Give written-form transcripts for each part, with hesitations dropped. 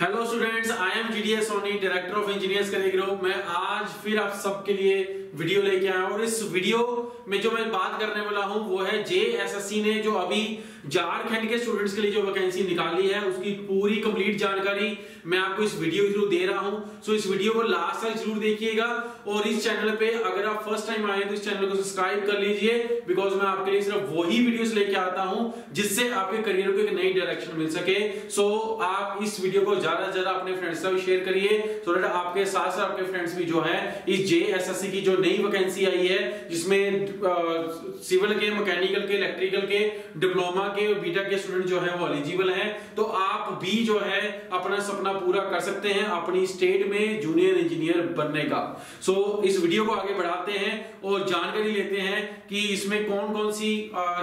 Hello students, I am GDS Soni, director of engineers career group. मैं आज फिर आप सबके लिए वीडियो लेके आया हूं और इस वीडियो में जो मैं बात करने वाला हूं वो है जेएसएससी ने जो अभी झारखंड के स्टूडेंट्स के लिए जो वैकेंसी निकाली है उसकी पूरी कंप्लीट जानकारी मैं आपको इस वीडियो के थ्रू दे रहा हूं। सो इस वीडियो को लास्ट तक जरूर देखिएगा और इस चैनल पे अगर आप फर्स्ट टाइम आए तो इस चैनल को सब्सक्राइब कर लीजिए, बिकॉज मैं आपके लिए सिर्फ वही वीडियोस लेके आता हूं जिससे आपके करियर को एक नई डायरेक्शन मिल सके। सो आप इस वीडियो को ज्यादा से ज्यादा अपने फ्रेंड्स से शेयर करिए सो दैट आपके साथ आपके फ्रेंड्स भी जो है इस जेएसएससी की जो नई वैकेंसी आई है जिसमें सिविल के, मैकेनिकल के, इलेक्ट्रिकल के, डिप्लोमा के और बीटेक के स्टूडेंट जो है वो एलिजिबल हैं, तो आप भी जो है अपना सपना पूरा कर सकते हैं अपनी स्टेट में जूनियर इंजीनियर बनने का। सो इस वीडियो को आगे बढ़ाते हैं और जानकारी लेते हैं कि इसमें कौन कौन सी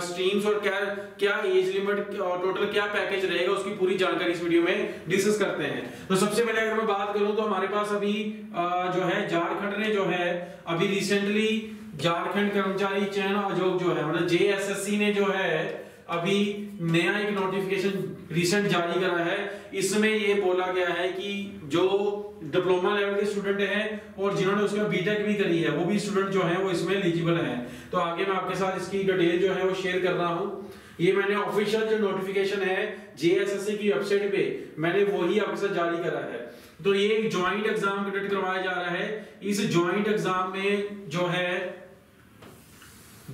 स्ट्रीम्स और क्या क्या एज लिमिट और टोटल क्या पैकेज रहेगा उसकी पूरी जानकारी इस वीडियो में डिस्कस करते हैं। तो सबसे पहले अगर मैं बात करूं तो हमारे पास अभी जो है झारखंड ने जो है अभी रिसेंटली झारखंड कर्मचारी चयन आयोग जो है मतलब जेएसएससी ने जो है अभी नया एक नोटिफिकेशन रिसेंट जारी करा है। इसमें ये बोला गया है कि जो डिप्लोमा लेवल के स्टूडेंट हैं और जिन्होंने उसका बीटेक भी करी है वो भी स्टूडेंट जो है वो इसमें एलिजिबल है। तो आगे मैं आपके साथ इसकी डिटेल जो है वो शेयर कर रहा हूँ। ये मैंने ऑफिशियल जो नोटिफिकेशन है जेएसएससी की वेबसाइट पे मैंने वही आपके साथ जारी करा है। तो ये एक ज्वाइंट एग्जाम कंडक्ट करवाया जा रहा है। इस ज्वाइंट एग्जाम में जो है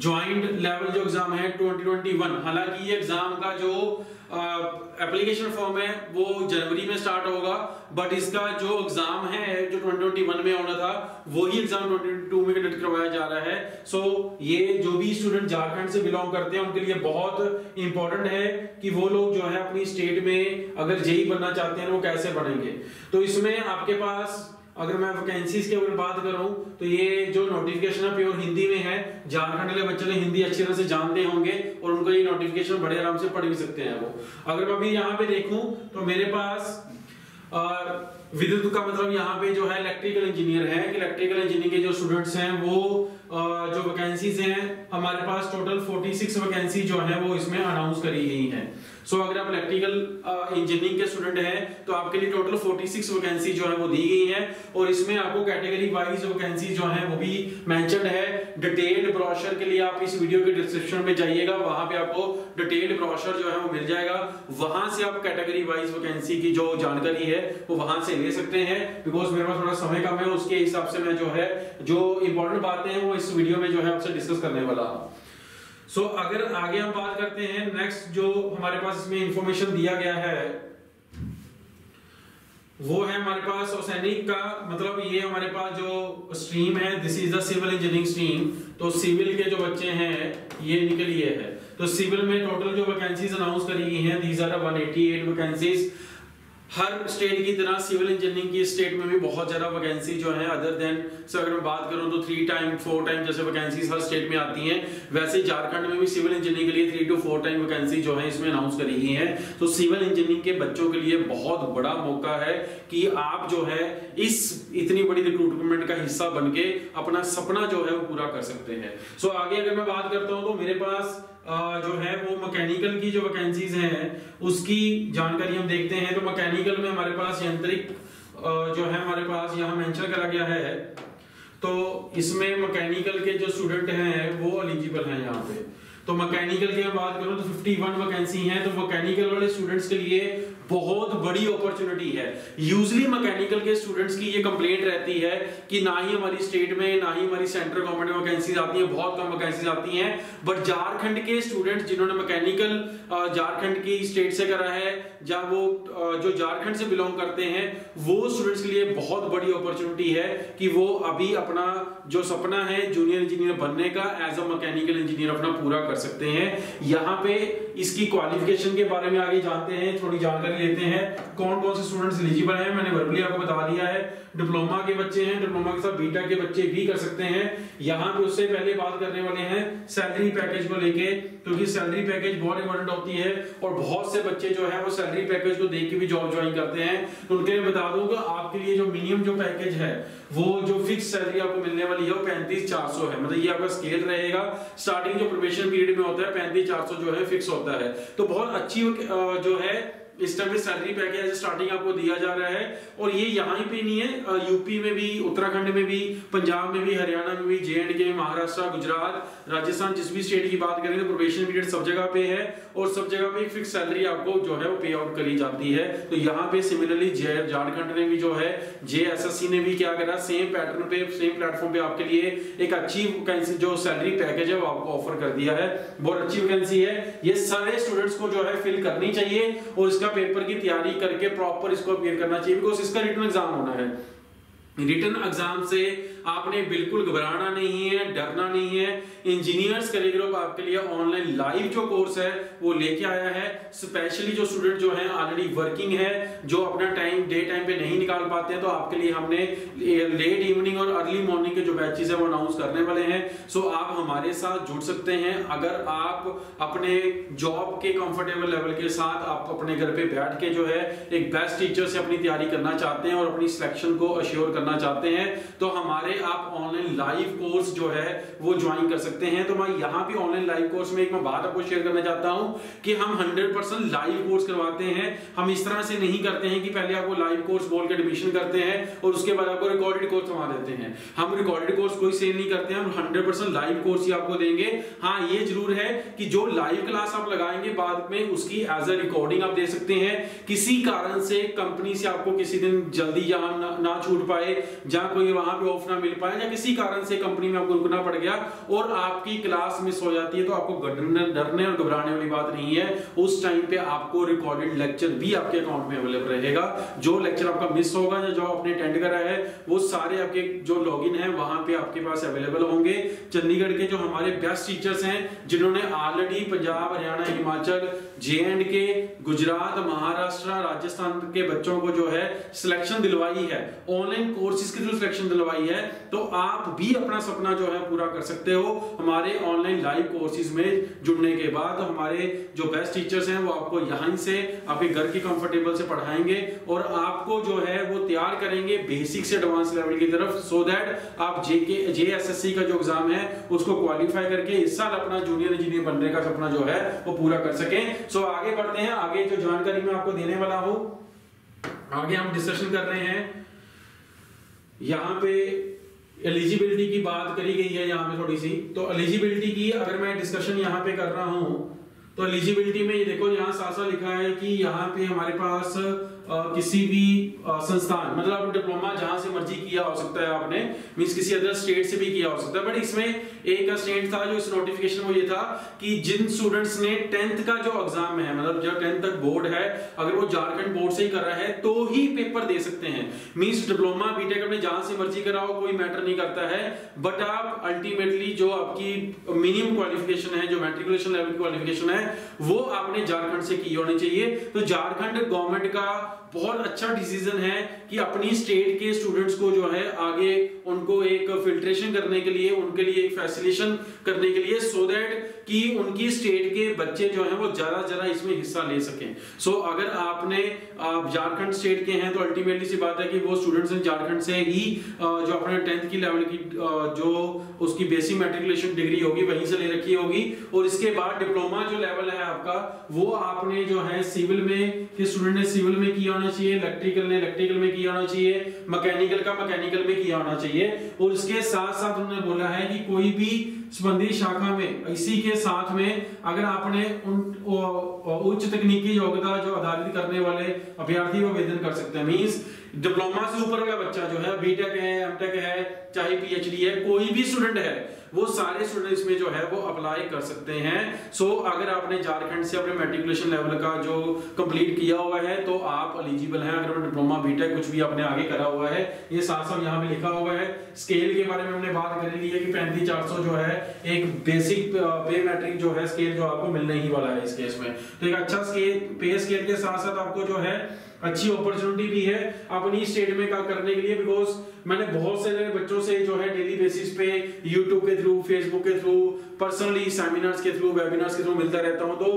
ज्वाइंट लेवल जो एग्जाम है 2021, हालांकि ये एग्जाम का जो एप्लीकेशन फॉर्म है वो जनवरी में स्टार्ट होगा, बट इसका जो एग्जाम है जो 2021 में होना था वही एग्जाम 2022 में कंडक्ट करवाया जा रहा है। सो ये जो भी स्टूडेंट झारखंड से बिलोंग करते हैं उनके लिए बहुत इंपॉर्टेंट है कि वो लोग जो है अपनी स्टेट में अगर जेई बनना चाहते हैं वो कैसे बनेंगे। तो इसमें आपके पास अगर मैं वैकेंसीज के ऊपर बात कर रहा हूं तो ये जो नोटिफिकेशन है प्योर हिंदी में है। झारखंड के बच्चे हिंदी अच्छी तरह से जानते होंगे और उनको ये नोटिफिकेशन बड़े आराम से पढ़ भी सकते हैं वो। अगर मैं अभी यहाँ पे देखूं तो मेरे पास विद्युत का मतलब यहाँ पे जो है इलेक्ट्रिकल इंजीनियर है कि इलेक्ट्रिकल इंजीनियर के जो स्टूडेंट्स हैं वो जो वैकेंसीज हैं हमारे पास टोटल 46 वैकेंसी जो है वो इसमें अनाउंस करी गई है। सो अगर आप इलेक्ट्रिकल इंजीनियरिंग के स्टूडेंट हैं तो आपके लिए टोटल 46 वैकेंसी जो है वो दी गई है और इसमें आपको कैटेगरी वाइज वैकेंसी जो है वो भी मेंशन्ड है। डिटेल्ड ब्रोशर के लिए आप इस वीडियो के डिस्क्रिप्शन में जाइएगा, वहां पे आपको डिटेल्ड ब्रोशर जो है वो मिल जाएगा, वहां से आप कैटेगरी वाइज वैकेंसी की जो जानकारी है वो वहां से ले सकते हैं। बिकॉज मेरे पास थोड़ा समय कम है उसके हिसाब से मैं जो है जो इंपॉर्टेंट बातें हैं वो इस वीडियो में जो है आपसे डिस्कस करने वाला हूँ। सो अगर आगे हम बात करते हैं नेक्स्ट जो हमारे पास इसमें इंफॉर्मेशन दिया गया है वो है हमारे पास ओसैनिक का मतलब ये हमारे पास जो स्ट्रीम है this is the civil engineering stream. तो सिविल के जो बच्चे हैं ये इनके लिए है। तो सिविल में टोटल जो वैकेंसीज अनाउंस करी गई हैं दीज आर 188 वैकेंसीज। हर स्टेट की तरह सिविल इंजीनियरिंग की स्टेट में भी बहुत ज़्यादा वैकेंसी जो है अदर देन से अगर मैं बात करूं तो 3 टाइम 4 टाइम जैसे वैकेंसीज हर स्टेट में आती हैं वैसे झारखंड में भी सिविल इंजीनियरिंग के लिए 3 से 4 टाइम वैकेंसी जो है इसमें अनाउंस करी गई है। तो सिविल इंजीनियरिंग के बच्चों के लिए बहुत बड़ा मौका है कि आप जो है इस इतनी बड़ी रिक्रूटमेंट का हिस्सा बन के अपना सपना जो है वो पूरा कर सकते हैं। सो आगे अगर मैं बात करता हूँ तो मेरे पास जो है वो मैकेनिकल की जो वैकेंसीज हैं उसकी जानकारी हम देखते हैं। तो मैकेनिकल में हमारे पास यांत्रिक जो है हमारे पास यहाँ मेंशन करा गया है। तो इसमें मैकेनिकल के जो स्टूडेंट हैं वो एलिजिबल हैं यहाँ पे। तो मैकेनिकल की बात करूं तो 51 वैकेंसी हैं। तो मैकेनिकल वाले स्टूडेंट्स के लिए बहुत बड़ी अपॉर्चुनिटी है। यूजली मैकेनिकल के स्टूडेंट्स की ये कंप्लेंट रहती है कि ना ही हमारी स्टेट में ना ही हमारी सेंट्रल गवर्नमेंट में वैकेंसीज आती हैं, बहुत कम वैकेंसीज आती हैं। बट झारखंड के स्टूडेंट्स जिन्होंने मैकेनिकल झारखंड की स्टेट से करा है या वो जो झारखंड से बिलोंग करते हैं वो स्टूडेंट्स के लिए बहुत बड़ी अपॉर्चुनिटी है कि वो अभी अपना जो सपना है जूनियर इंजीनियर बनने का एज अ मैकेनिकल इंजीनियर अपना पूरा कर सकते हैं। यहाँ पे इसकी क्वालिफिकेशन के बारे में आगे जानते हैं, थोड़ी जानकारी लेते हैं कौन कौन से स्टूडेंट्स एलिजिबल हैं। मैंने वर्बली आपको बता दिया है डिप्लोमा के बच्चे हैं, डिप्लोमा के साथ बीटेक के बच्चे भी कर सकते हैं। यहाँ पे उससे पहले बात करने वाले हैं सैलरी पैकेज को लेके, क्योंकि सैलरी पैकेज बहुत इंपॉर्टेंट होती है और बहुत से बच्चे जो है वो सैलरी पैकेज को देख के भी जॉब ज्वाइन करते हैं। तो उनके लिए बता दूं कि आपके लिए जो मिनिमम जो पैकेज है वो जो फिक्स सैलरी आपको मिलने वाली है वो 35,400 है। मतलब ये आपका स्केल रहेगा, स्टार्टिंग जो प्रोबेशन पीरियड में होता है 35,400 जो है फिक्स होता है। तो बहुत अच्छी जो है इस तरह के सैलरी पैकेज स्टार्टिंग आपको दिया जा रहा है। और ये यहाँ पे नहीं है, यूपी में भी, उत्तराखंड में भी, पंजाब में भी, हरियाणा में भी, JNK, महाराष्ट्र, गुजरात, राजस्थान, जिस भी स्टेट की बात करें तो प्रोबेशन पीरियड सब जगह पे है और सब जगह पे एक फिक्स सैलरी आपको जो है वो पे आउट करी जाती है। तो यहाँ पे सिमिलरली झारखंड ने भी जो है JSSC ने भी क्या करा, सेम पैटर्न पे, सेम प्लेटफॉर्म पे आपके लिए एक अच्छी वैकेंसी जो सैलरी पैकेज है वो आपको ऑफर कर दिया है। बहुत अच्छी वैकेंसी है, ये सारे स्टूडेंट्स को जो है फिल करनी चाहिए और इसका पेपर की तैयारी करके प्रॉपर इसको अपेयर करना चाहिए, बिकॉज इसका रिटन एग्जाम होना है। रिटन एग्जाम से आपने बिल्कुल घबराना नहीं है, डरना नहीं है। इंजीनियर्स करियर ग्रुप आपके लिए ऑनलाइन लाइव जो कोर्स है वो लेके आया है, स्पेशली जो स्टूडेंट जो है ऑलरेडी वर्किंग है, जो अपना टाइम डे टाइम पे नहीं निकाल पाते हैं, तो आपके लिए हमने लेट इवनिंग और अर्ली मॉर्निंग के जो बैचेस है वो अनाउंस करने वाले हैं। सो आप हमारे साथ जुड़ सकते हैं अगर आप अपने जॉब के कंफर्टेबल लेवल के साथ आप अपने घर पे बैठ के जो है एक बेस्ट टीचर से अपनी तैयारी करना चाहते हैं और अपनी सिलेक्शन को अश्योर करना चाहते हैं, तो हमारे आप ऑनलाइन लाइव कोर्स जो है वो ज्वाइन कर सकते हैं। तो मैं यहां भी ऑनलाइन लाइव कोर्स में एक मैं बात आपको शेयर करना चाहता हूं कि हम 100% लाइव कोर्स करवाते हैं। हम इस तरह से नहीं करते हैं कि पहले आपको लाइव कोर्स बोल के एडमिशन करते हैं और उसके बाद आपको रिकॉर्डेड कोर्स करवा देते हैं। हम रिकॉर्डेड कोर्स कोई सेल नहीं करते हैं, हम 100% लाइव कोर्स ही आपको देंगे। हाँ, ये जरूर है कि जो लाइव क्लास आप लगाएंगे बाद में उसकी एज अ रिकॉर्डिंग आप दे सकते हैं। किसी कारण से कंपनी से आपको किसी दिन जल्दी जहां ना छूट पाए, जहां कोई वहां पे ऑफ ना मिल पाए, या किसी कारण से कंपनी में आपको रुकना पड़ गया और आपकी क्लास मिस हो जाती है, तो आपको डरने और घबराने वाली बात नहीं है। उस टाइम पे आपको रिकॉर्डेड लेक्चर भी आपके अकाउंट में अवेलेबल रहेगा। जो लेक्चर आपका मिस होगा या जो आपने अटेंड करा है वो सारे आपके जो लॉगिन है वहां पे आपके पास अवेलेबल होंगे। चंडीगढ़ के जो हमारे बेस्ट टीचर्स हैं जिन्होंने ऑलरेडी पंजाब, हरियाणा, हिमाचल, JNK, गुजरात, महाराष्ट्र, राजस्थान के बच्चों को जो है सिलेक्शन दिलवाई है, ऑनलाइन कोर्सेज के थ्रू सिलेक्शन दिलवाई है, तो आप भी अपना सपना जो है पूरा कर सकते हो हमारे ऑनलाइन लाइव कोर्सेज में जुड़ने के बाद। हमारे जो बेस्ट टीचर्स हैं वो आपको यहीं से आपके घर के कंफर्टेबल से पढ़ाएंगे और आपको जो है वो तैयार करेंगे बेसिक से एडवांस लेवल की तरफ, सो दैट आप JSSC का जो एग्जाम है उसको क्वालिफाई करके इस साल अपना जूनियर इंजीनियर बनने का सपना जो है वो पूरा कर सके। सो आगे बढ़ते हैं। आगे जो जानकारी मैं आपको देने वाला हूं, आगे हम डिस्कशन कर रहे हैं, यहाँ पे एलिजिबिलिटी की बात करी गई है। यहाँ पे थोड़ी सी तो एलिजिबिलिटी की अगर मैं डिस्कशन यहाँ पे कर रहा हूँ तो एलिजिबिलिटी में ये देखो यहाँ सासा लिखा है कि यहाँ पे हमारे पास किसी भी संस्थान, मतलब डिप्लोमा जहां से मर्जी किया हो सकता है आपने, मींस किसी अदर स्टेट से भी किया हो सकता है। बट इसमें एक स्टेट था जो इस नोटिफिकेशन में ये था कि जिन स्टूडेंट्स ने 10th का जो एग्जाम है, मतलब जो 10th तक बोर्ड है, अगर वो झारखंड बोर्ड से ही कर रहा है तो ही पेपर दे सकते हैं। मींस डिप्लोमा बीटेक अपने जहां से मर्जी कराओ, कोई मैटर नहीं करता है, बट आप अल्टीमेटली जो आपकी मिनिमम क्वालिफिकेशन है, जो मैट्रिकुलेशन लेवल की क्वालिफिकेशन है, वो आपने झारखंड से की होनी चाहिए। तो झारखंड गवर्नमेंट का बहुत अच्छा डिसीजन है कि अपनी स्टेट के स्टूडेंट्स को जो है आगे उनको एक फिल्ट्रेशन करने के लिए, उनके लिए एक फैसिलिटेशन करने के लिए, सो दैट कि उनकी स्टेट के बच्चे जो हैं वो ज़्यादा इसमें हिस्सा ले सकें। सो अगर आप झारखंड स्टेट के हैं तो अल्टीमेटली सी बात है कि वो स्टूडेंट्स हैं झारखंड से ही जो अपने 10th की लेवल की जो उसकी बेसिक मैट्रिकुलेशन डिग्री होगी वहीं से ले रखी होगी, और इसके बाद डिप्लोमा जो लेवल है आपका वो आपने जो है सिविल में के स्टूडेंट ने सिविल में किया होना चाहिए, इलेक्ट्रिकल ने इलेक्ट्रिकल में किया होना चाहिए, मैकेनिकल का मैकेनिकल में किया होना चाहिए। और इसके साथ साथ उन्होंने बोला है कि कोई भी संबंधित शाखा में, इसी के साथ में अगर आपने उच्च तकनीकी योग्यता जो आधारित करने वाले अभ्यर्थी को आवेदन कर सकते हैं। मींस डिप्लोमा से ऊपर वाला बच्चा जो है बीटेक है, एमटेक है, चाहे PhD है, कोई भी स्टूडेंट है, वो सारे स्टूडेंट इसमें जो है वो अप्लाई कर सकते हैं। सो अगर आपने झारखंड से अपने मैट्रिकुलेशन लेवल का जो कंप्लीट किया हुआ है तो आप एलिजिबल हैं। अगर डिप्लोमा बीटेक कुछ भी आपने आगे करा हुआ है, ये साथ-साथ यहाँ पे लिखा हुआ है। स्केल के बारे में हमने बात कर ली है कि 35,400 जो है एक बेसिक पे मैट्रिक जो है स्केल जो आपको मिलने ही वाला है इस केस में, तो एक अच्छा स्केल पे स्केल के साथ साथ आपको जो है अच्छी अपॉर्चुनिटी भी है अपनी स्टेट में काम करने के लिए, बिकॉज मैंने बहुत सारे बच्चों से जो है डेली बेसिस पे यूट्यूब के थ्रू, फेसबुक के थ्रू, पर्सनली सेमिनार्स के थ्रू, वेबिनार्स के थ्रू मिलता रहता हूं। तो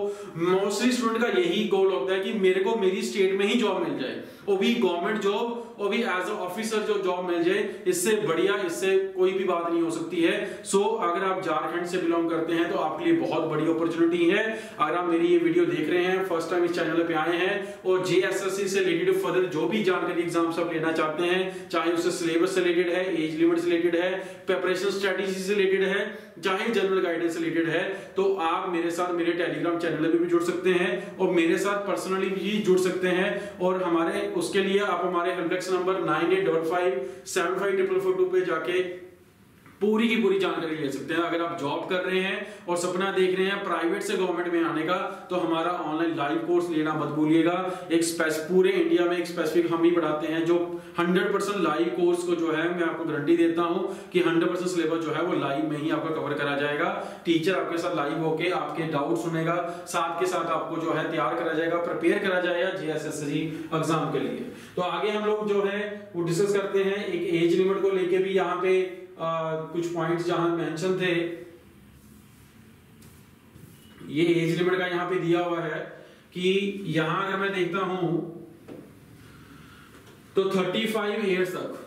मोस्टली स्टूडेंट का यही गोल होता है कि मेरे को मेरी स्टेट में ही जॉब मिल जाए, वो भी गवर्नमेंट जॉब, वो भी एज अ ऑफिसर जो जॉब मिल जाए, इससे बढ़िया इससे कोई भी बात नहीं हो सकती है। सो अगर आप झारखंड से बिलोंग करते हैं तो आपके लिए बहुत बड़ी अपॉर्चुनिटी है। अगर आप मेरी ये वीडियो देख रहे हैं, फर्स्ट टाइम इस चैनल पे आए हैं और जेएसएससी से रिलेटेड फर्दर जो भी जानकारी एग्जाम्स आप लेना चाहते हैं, चाहे उससे सिलेबस से रिलेटेड है, एज लिमिट से रिलेटेड है, प्रिपरेशन स्ट्रेटेजी से रिलेटेड है, चाहे जनरल गाइडेंस से रिलेटेड है, तो आप मेरे साथ मेरे टेलीग्राम चैनल पे भी जुड़ सकते हैं और मेरे साथ पर्सनली भी जुड़ सकते हैं। और हमारे उसके लिए आप हमारे हेल्पडेस्क नंबर 9855 75442 पे जाके पूरी की पूरी जानकारी ले सकते हैं। अगर आप जॉब कर रहे हैं और सपना देख रहे हैं प्राइवेट से गवर्नमेंट में आने का, तो हमारा ऑनलाइन लाइव कोर्स लेना मत भूलिएगा। पूरे इंडिया में एक स्पेसिफिक हम ही पढ़ाते हैं जो 100% लाइव कोर्स को जो है, मैं आपको गारंटी देता हूं कि 100% सिलेबस जो है वो लाइव में ही आपका कवर करा जाएगा। टीचर आपके साथ लाइव होके आपके डाउट सुनेगा, साथ के साथ आपको जो है तैयार करा जाएगा, प्रिपेयर करा जाएगा जेएसएससी एग्जाम के लिए। तो आगे हम लोग जो है वो डिस्कस करते हैं एक एज लिमिट को लेके भी। यहाँ पे कुछ पॉइंट्स जहां मेंशन थे, ये एज लिमिट का यहाँ पे दिया हुआ है कि यहां अगर मैं देखता हूं तो 35 इयर्स तक,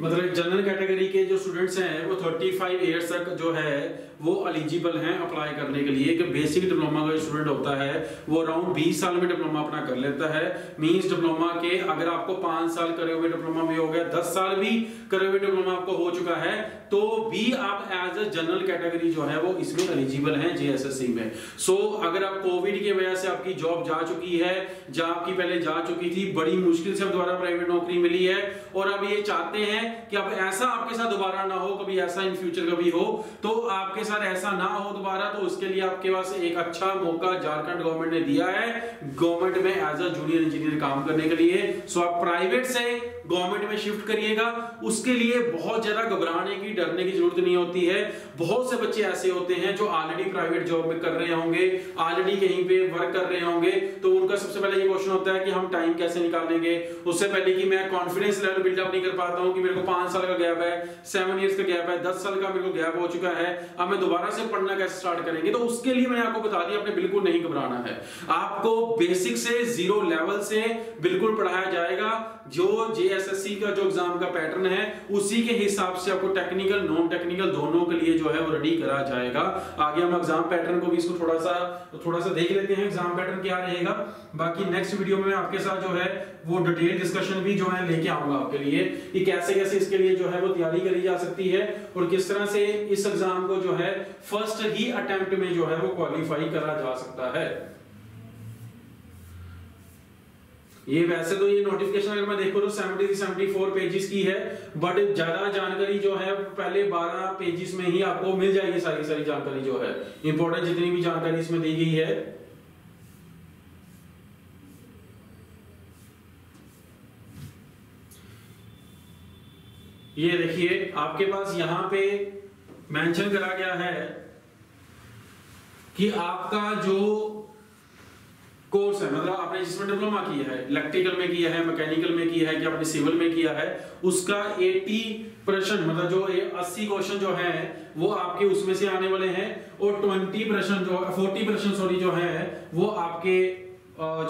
मतलब जनरल कैटेगरी के जो स्टूडेंट्स हैं वो 35 इयर्स तक जो है वो एलिजिबल हैं अप्लाई करने के लिए। कि बेसिक डिप्लोमा का स्टूडेंट होता है वो अराउंड 20 साल में डिप्लोमा अपना कर लेता है। मींस डिप्लोमा के अगर आपको 5 साल करे हुए डिप्लोमा भी हो गया, 10 साल भी करे हुए डिप्लोमा आपको हो चुका है, तो भी आप एज अ जनरल कैटेगरी जो है वो इसमें एलिजिबल हैं जेएसएससी में। सो अगर आप कोविड की वजह से आपकी जॉब जा चुकी है, जॉब आपकी पहले जा चुकी थी, बड़ी मुश्किल से दोबारा प्राइवेट नौकरी मिली है और आप ये चाहते हैं कि अब ऐसा आपके साथ दोबारा ना हो, कभी ऐसा इन फ्यूचर कभी हो, तो आपके साथ ऐसा ना हो दोबारा, तो उसके लिए आपके पास एक अच्छा मौका झारखंड गवर्नमेंट ने दिया है गवर्नमेंट में एज अ जूनियर इंजीनियर काम करने के लिए। सो आप प्राइवेट से गवर्नमेंट में शिफ्ट करिएगा। उसके लिए बहुत ज्यादा घबराने की, डरने की जरूरत नहीं होती है। बहुत से बच्चे ऐसे होते हैं जो ऑलरेडी प्राइवेट जॉब में कर रहे होंगे, ऑलरेडी कहीं पे वर्क कर रहे होंगे, तो उनका सबसे पहले ये क्वेश्चन होता है कि हम टाइम कैसे निकालेंगे। उससे पहले कि मैं कॉन्फिडेंस लेवल बिल्डअप नहीं कर पाता हूं कि मेरे को 5 साल का गैप है, 7 इयर्स का गैप है, 10 साल का मेरे को गैप हो चुका है, अब मैं दोबारा से पढ़ना कैसे स्टार्ट करेंगे। तो उसके लिए मैंने आपको बता दिया, आपने बिल्कुल नहीं घबराना है। आपको बेसिक से, जीरो लेवल से बिल्कुल पढ़ाया जाएगा। जो जेएसएससी का जो एग्जाम का पैटर्न है उसी के हिसाब से आपको टेक्निकल, नॉन टेक्निकल दोनों के लिए जो है वो रेडी करा जाएगा। आगे हम एग्जाम पैटर्न को भी इसको थोड़ा सा देख लेते हैं, एग्जाम पैटर्न क्या रहेगा। बाकी नेक्स्ट वीडियो में आपके साथ जो है वो डिटेल डिस्कशन भी जो है लेके आऊंगा आपके लिए कि कैसे कैसे इसके लिए जो है वो तैयारी करी जा सकती है और किस तरह से इस एग्जाम को जो है फर्स्ट ही अटेम्प्ट में जो है वो क्वालिफाई करा जा सकता है। ये वैसे तो ये नोटिफिकेशन अगर मैं देखूं तो 70 से 74 पेजेस की है, बट ज्यादा जानकारी जो है पहले 12 पेजेस में ही आपको मिल जाएगी। सारी जानकारी जो है इंपॉर्टेंट, जितनी भी जानकारी इसमें दी गई है। ये देखिए आपके पास यहां पे मेंशन करा गया है कि आपका जो कोर्स है, मतलब आपने जिसमें डिप्लोमा किया है, इलेक्ट्रिकल में किया है, मैकेनिकल में किया है कि आपने सिविल में किया है, उसका 80%, मतलब जो 80 क्वेश्चन जो है वो आपके उसमें से आने वाले हैं और 40% जो है वो आपके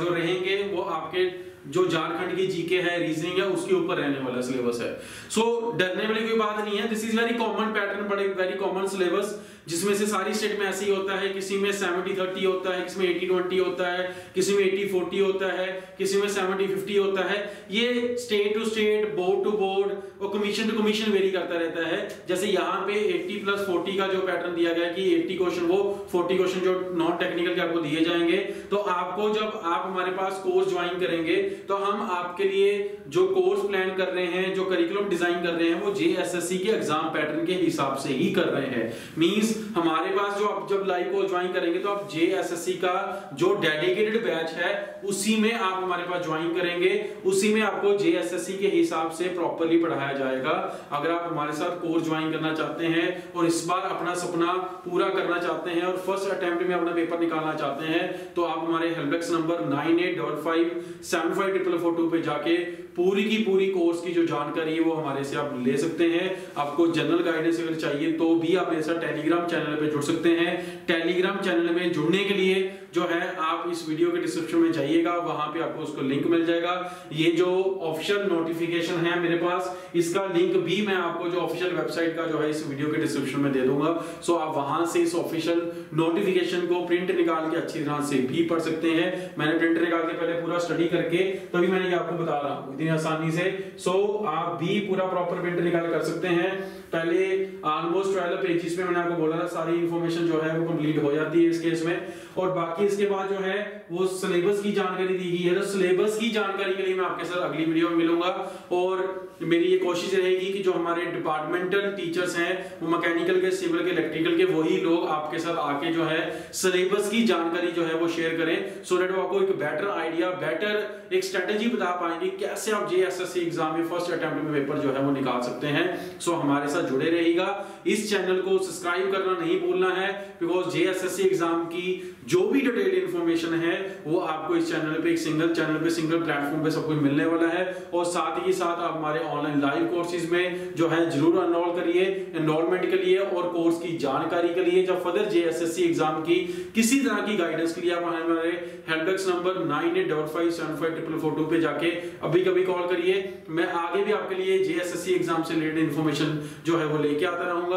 जो रहेंगे वो आपके जो झारखंड की जीके है, रीजनिंग है, उसके ऊपर रहने वाला सिलेबस है। सो डरने वाली कोई बात नहीं है। This is very common pattern, बड़े वेरी कॉमन सिलेबस, जिसमें से सारी स्टेट में ऐसे ही होता है। किसी में 70-30 होता है, किसी में 80-20 होता है, किसी में 80-40 होता है, किसी में 70-50 होता है। ये state to state, board to board और कमीशन टू कमीशन वेरी करता रहता है। जैसे यहाँ पे 80+40 का जो पैटर्न दिया गया कि 80 क्वेश्चन वो, 40 क्वेश्चन जो नॉन टेक्निकल के आपको दिए जाएंगे। तो आपको जब आप हमारे पास कोर्स ज्वाइन करेंगे तो हम आपके लिए जो कोर्स प्लान कर रहे हैं, जो करिकुलम डिजाइन कर रहे हैं, वो जेएसएससी के एग्जाम पैटर्न के हिसाब से ही कर रहे हैं। मींस मींस हमारे पास जो आप जब लाइव को ज्वाइन करेंगे तो आप जेएसएससी का जो डेडिकेटेड बैच है उसी में आप हमारे पास ज्वाइन करेंगे, उसी में आपको जेएसएससी के हिसाब से प्रॉपर्ली पढ़ाया जाएगा। अगर आप हमारे साथ कोर्स ज्वाइन करना चाहते हैं और इस बार अपना सपना पूरा करना चाहते हैं और फर्स्ट अटेम्प्ट में अपना पेपर निकालना चाहते हैं तो आप हमारे हेल्पडेस्क नंबर 9855754442 पे जाके पूरी की पूरी कोर्स की जो जानकारी है वो हमारे से आप ले सकते हैं। आपको जनरल गाइडेंस अगर चाहिए तो भी आप मेरे साथ टेलीग्राम चैनल पे जुड़ सकते हैं। टेलीग्राम चैनल में जुड़ने के लिए जो है आप इस वीडियो के डिस्क्रिप्शन में जाइएगा, वहां पे आपको उसको लिंक मिल जाएगा। ये जो ऑफिशियल नोटिफिकेशन है मेरे पास, इसका लिंक भी मैं आपको जो ऑफिशियल वेबसाइट का जो है इस वीडियो के डिस्क्रिप्शन में दे दूंगा। सो आप वहां से इस ऑफिशियल नोटिफिकेशन को प्रिंट निकाल के अच्छी तरह से भी पढ़ सकते हैं। मैंने प्रिंट निकाल के पहले पूरा स्टडी करके तभी मैंने आपको बता रहा हूँ आसानी से। सो आप भी पूरा प्रॉपर प्रिंट निकाल कर सकते हैं। पहले ऑलमोस्ट 12 पेजेस में मैंने आपको बोला था सारी इंफॉर्मेशन जो है वो कंप्लीट हो जाती है इस केस में। और बाकी इसके बाद जो है वो सिलेबस की जानकारी दी गई है, तो सिलेबस की जानकारी के लिए मैं आपके साथ अगली वीडियो में मिलूंगा। और मेरी ये कोशिश रहेगी कि जो हमारे डिपार्टमेंटल टीचर्स हैं वो मैकेनिकल के, सिविल के, इलेक्ट्रिकल के, वही लोग आपके साथ आके जो है सिलेबस की जानकारी जो है वो शेयर करें, सो दैट आपको एक बेटर आइडिया, बेटर एक स्ट्रेटेजी बता पाएंगे कैसे आप जेएसएससी एग्जाम में फर्स्ट अटेम्प्ट में पेपर जो है वो निकाल सकते हैं। सो हमारे साथ जुड़े रहिएगा। इस चैनल को सब्सक्राइब करना नहीं भूलना है, बिकॉज जेएसएससी एग्जाम की जो भी डिटेल इंफॉर्मेशन है वो आपको इस चैनल पे, एक सिंगल चैनल पे, सिंगल प्लेटफॉर्म पे सब कुछ मिलने वाला है। और साथ ही साथ आप हमारे ऑनलाइन लाइव कोर्सेज में जो है जरूर एनरोल करिए, एनरोलमेंट के लिए और कोर्स की जानकारी के लिए। जब फर्दर जेएसएससी एग्जाम की किसी तरह की गाइडेंस के लिए आप हमारे हेल्पडेस्क नंबर 9855754442 पे जाके अभी कभी कॉल करिए। मैं आगे भी आपके लिए जेएसएससी एग्जाम से रिलेटेड इंफॉर्मेशन जो है वो लेके आता रहूंगा।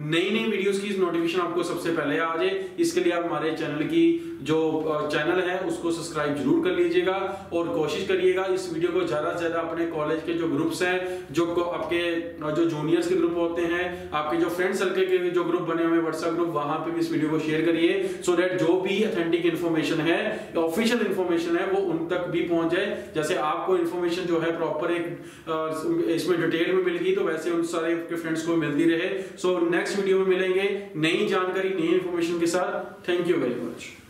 नई नई वीडियोस की नोटिफिकेशन आपको सबसे पहले आ जाए, इसके लिए आप हमारे चैनल की जो चैनल है उसको सब्सक्राइब जरूर कर लीजिएगा। और कोशिश करिएगा इस वीडियो को ज्यादा से ज्यादा अपने कॉलेज के जो ग्रुप्स हैं, जो आपके जो जूनियर्स के ग्रुप होते हैं, आपके जो फ्रेंड सर्कल के जो ग्रुप बने हुए व्हाट्सएप ग्रुप, वहां पे भी इस वीडियो को शेयर करिए, सो दैट जो भी ऑथेंटिक इंफॉर्मेशन है, ऑफिशियल इंफॉर्मेशन है, वो उन तक भी पहुंच जाए। जैसे आपको इंफॉर्मेशन जो है प्रॉपर एक इसमें डिटेल में मिल गई तो वैसे उन सारे फ्रेंड्स को मिलती रहे। सो नेक्स्ट वीडियो में मिलेंगे नई जानकारी, नई इंफॉर्मेशन के साथ। Thank you very much.